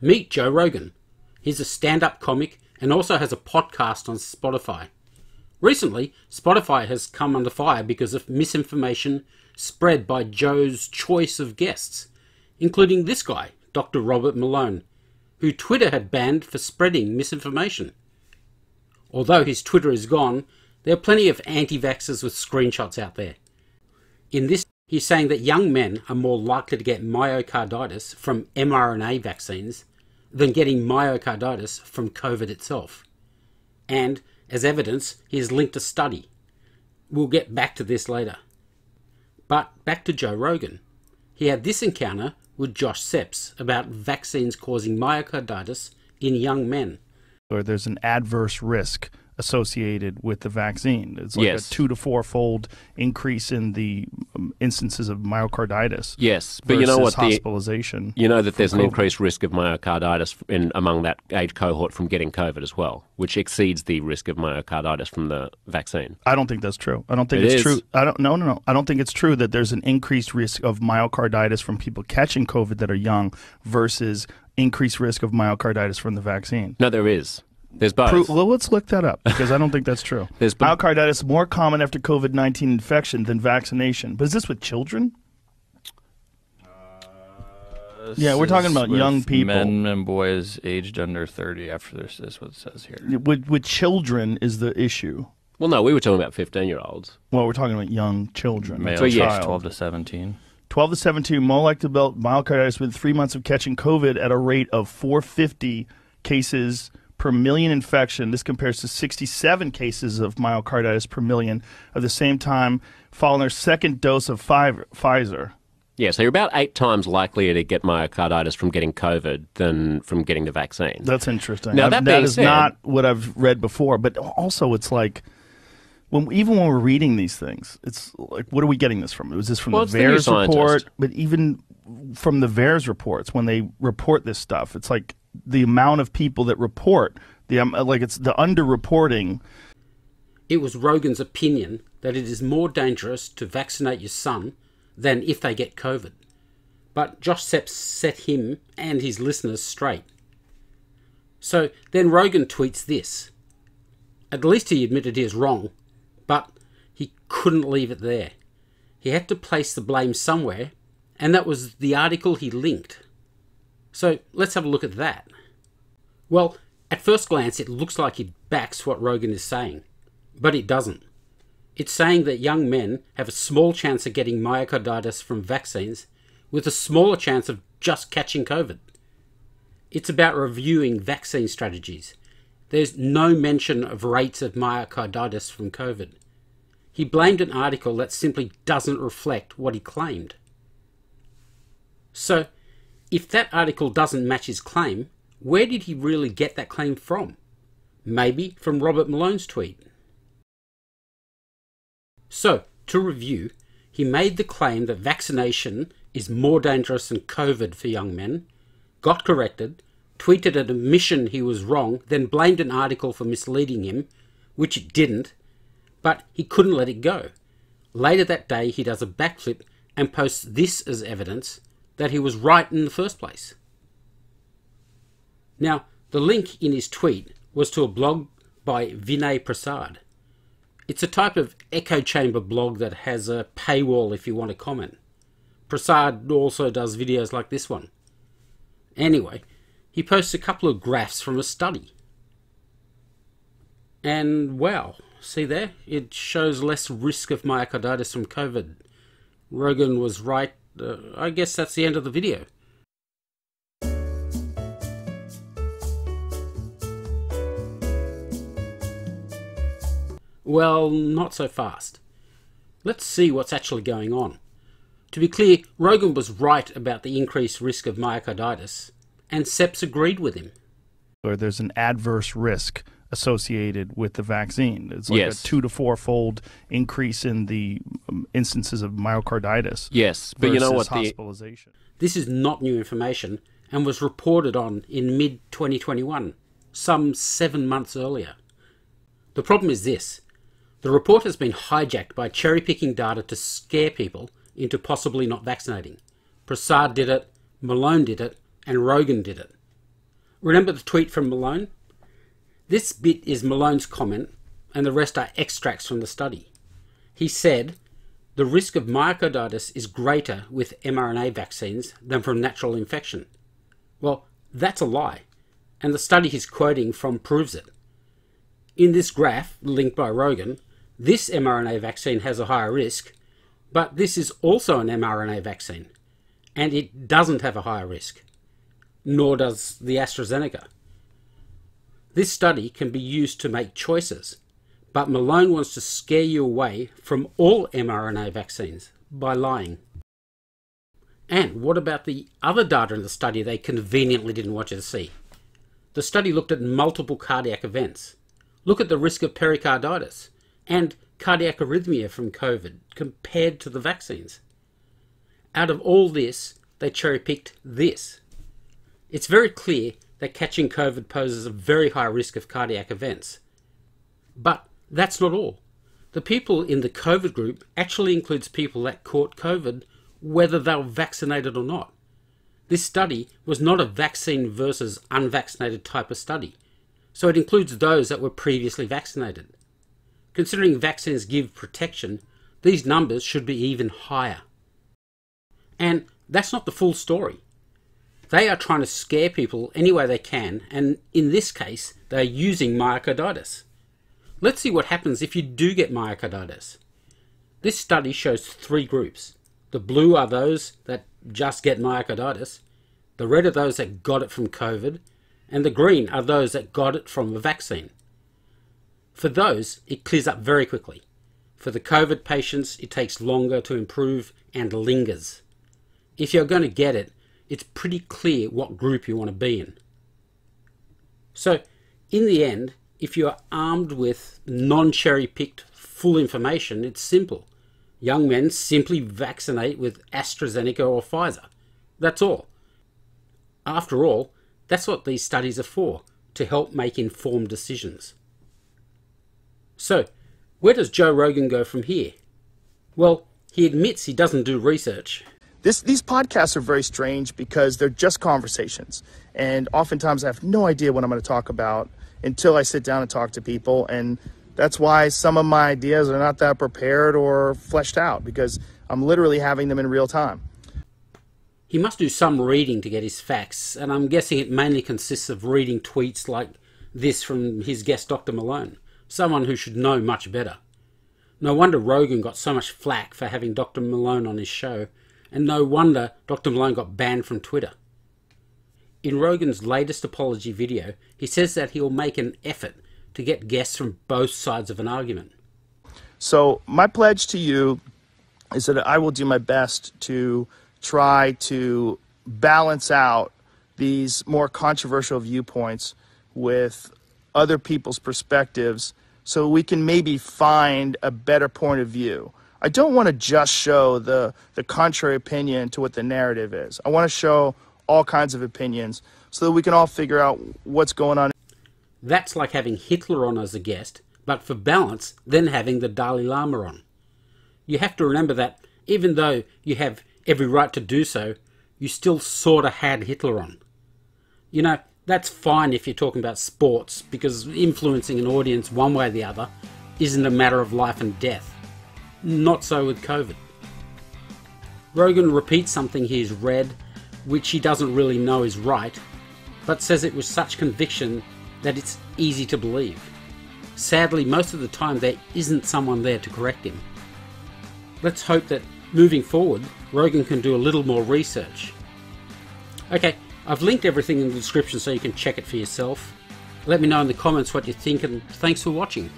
Meet Joe Rogan. He's a stand-up comic and also has a podcast on Spotify. Recently, Spotify has come under fire because of misinformation spread by Joe's choice of guests, including this guy, Dr. Robert Malone, who Twitter had banned for spreading misinformation. Although his Twitter is gone, there are plenty of anti-vaxxers with screenshots out there. In this, he's saying that young men are more likely to get myocarditis from mRNA vaccines than getting myocarditis from COVID itself. And, as evidence, he has linked a study. We'll get back to this later. But back to Joe Rogan. He had this encounter with Josh Szeps about vaccines causing myocarditis in young men. Or there's an adverse risk associated with the vaccine. It's like a 2 to 4-fold increase in the instances of myocarditis. Yes, but you know what? Hospitalization. You know that there's an increased risk of myocarditis in among that age cohort from getting COVID as well, which exceeds the risk of myocarditis from the vaccine. I don't think that's true. I don't think it's true. No. I don't think it's true that there's an increased risk of myocarditis from people catching COVID that are young versus increased risk of myocarditis from the vaccine. No, there is. There's both. Well, let's look that up, because I don't think that's true. Myocarditis is more common after COVID-19 infection than vaccination. But is this with children? Yeah, we're talking about young people. Men and boys aged under 30 after this is what it says here. With children is the issue. Well, no, we were talking about 15-year-olds. Well, we're talking about young children. Male child. Yes, 12 to 17. 12 to 17, more likely to develop myocarditis within 3 months of catching COVID at a rate of 450 cases per million infection. This compares to 67 cases of myocarditis per million at the same time following their second dose of Pfizer. Yeah, so you're about 8 times likelier to get myocarditis from getting COVID than from getting the vaccine. That's interesting. Now, that is not what I've read before, but also it's like, even when we're reading these things, it's like, what are we getting this from? Was this from the VAERS report? But even from the VAERS reports, when they report this stuff, it's like, the amount of people that report, it's the underreporting. It was Rogan's opinion that it is more dangerous to vaccinate your son than if they get COVID. But Josh Szeps set him and his listeners straight. So then Rogan tweets this. At least he admitted he is wrong, but he couldn't leave it there. He had to place the blame somewhere, and that was the article he linked. So let's have a look at that. Well, at first glance, it looks like it backs what Rogan is saying, but it doesn't. It's saying that young men have a small chance of getting myocarditis from vaccines with a smaller chance of just catching COVID. It's about reviewing vaccine strategies. There's no mention of rates of myocarditis from COVID. He blamed an article that simply doesn't reflect what he claimed. So, if that article doesn't match his claim, where did he really get that claim from? Maybe from Robert Malone's tweet. So, to review, he made the claim that vaccination is more dangerous than COVID for young men, got corrected, tweeted an admission he was wrong, then blamed an article for misleading him, which it didn't, but he couldn't let it go. Later that day, he does a backflip and posts this as evidence that he was right in the first place. Now, the link in his tweet was to a blog by Vinay Prasad. It's a type of echo chamber blog that has a paywall if you want to comment. Prasad also does videos like this one. Anyway, he posts a couple of graphs from a study. And wow, see there? It shows less risk of myocarditis from COVID. Rogan was right. I guess that's the end of the video. Well, not so fast. Let's see what's actually going on. To be clear, Rogan was right about the increased risk of myocarditis, and Szeps agreed with him. Or there's an adverse risk associated with the vaccine. It's like a 2 to 4-fold increase in the instances of myocarditis. Yes, but you know what? Hospitalization. This is not new information and was reported on in mid-2021, some 7 months earlier. The problem is this. The report has been hijacked by cherry-picking data to scare people into possibly not vaccinating. Prasad did it, Malone did it, and Rogan did it. Remember the tweet from Malone? This bit is Malone's comment and the rest are extracts from the study. He said, the risk of myocarditis is greater with mRNA vaccines than from natural infection. Well, that's a lie, and the study he's quoting from proves it. In this graph, linked by Rogan, this mRNA vaccine has a higher risk, but this is also an mRNA vaccine, and it doesn't have a higher risk, nor does the AstraZeneca. This study can be used to make choices, but Malone wants to scare you away from all mRNA vaccines by lying. And what about the other data in the study they conveniently didn't want you to see? The study looked at multiple cardiac events. Look at the risk of pericarditis and cardiac arrhythmia from COVID compared to the vaccines. Out of all this, they cherry-picked this. It's very clear that catching COVID poses a very high risk of cardiac events. But that's not all. The people in the COVID group actually includes people that caught COVID whether they were vaccinated or not. This study was not a vaccine versus unvaccinated type of study, so it includes those that were previously vaccinated. Considering vaccines give protection, these numbers should be even higher. And that's not the full story. They are trying to scare people any way they can, and in this case, they are using myocarditis. Let's see what happens if you do get myocarditis. This study shows three groups. The blue are those that just get myocarditis, the red are those that got it from COVID, and the green are those that got it from a vaccine. For those, it clears up very quickly. For the COVID patients, it takes longer to improve and lingers. If you're going to get it, it's pretty clear what group you want to be in. So, in the end, if you are armed with non-cherry-picked full information, it's simple. Young men simply vaccinate with AstraZeneca or Pfizer. That's all. After all, that's what these studies are for, to help make informed decisions. So, where does Joe Rogan go from here? Well, he admits he doesn't do research. These podcasts are very strange because they're just conversations. And oftentimes I have no idea what I'm going to talk about until I sit down and talk to people, and that's why some of my ideas are not that prepared or fleshed out, because I'm literally having them in real time. He must do some reading to get his facts, and I'm guessing it mainly consists of reading tweets like this from his guest Dr. Malone, someone who should know much better. No wonder Rogan got so much flack for having Dr. Malone on his show, and no wonder Dr. Malone got banned from Twitter. In Rogan's latest apology video, he says that he'll make an effort to get guests from both sides of an argument. So my pledge to you is that I will do my best to try to balance out these more controversial viewpoints with other people's perspectives so we can maybe find a better point of view. I don't want to just show the contrary opinion to what the narrative is. I want to show all kinds of opinions so that we can all figure out what's going on. That's like having Hitler on as a guest, but for balance, then having the Dalai Lama on. You have to remember that even though you have every right to do so, you still sort of had Hitler on. You know, that's fine if you're talking about sports, because influencing an audience one way or the other isn't a matter of life and death. Not so with COVID. Rogan repeats something he's read, which he doesn't really know is right, but says it with such conviction that it's easy to believe. Sadly, most of the time there isn't someone there to correct him. Let's hope that moving forward, Rogan can do a little more research. Okay, I've linked everything in the description so you can check it for yourself. Let me know in the comments what you think, and thanks for watching.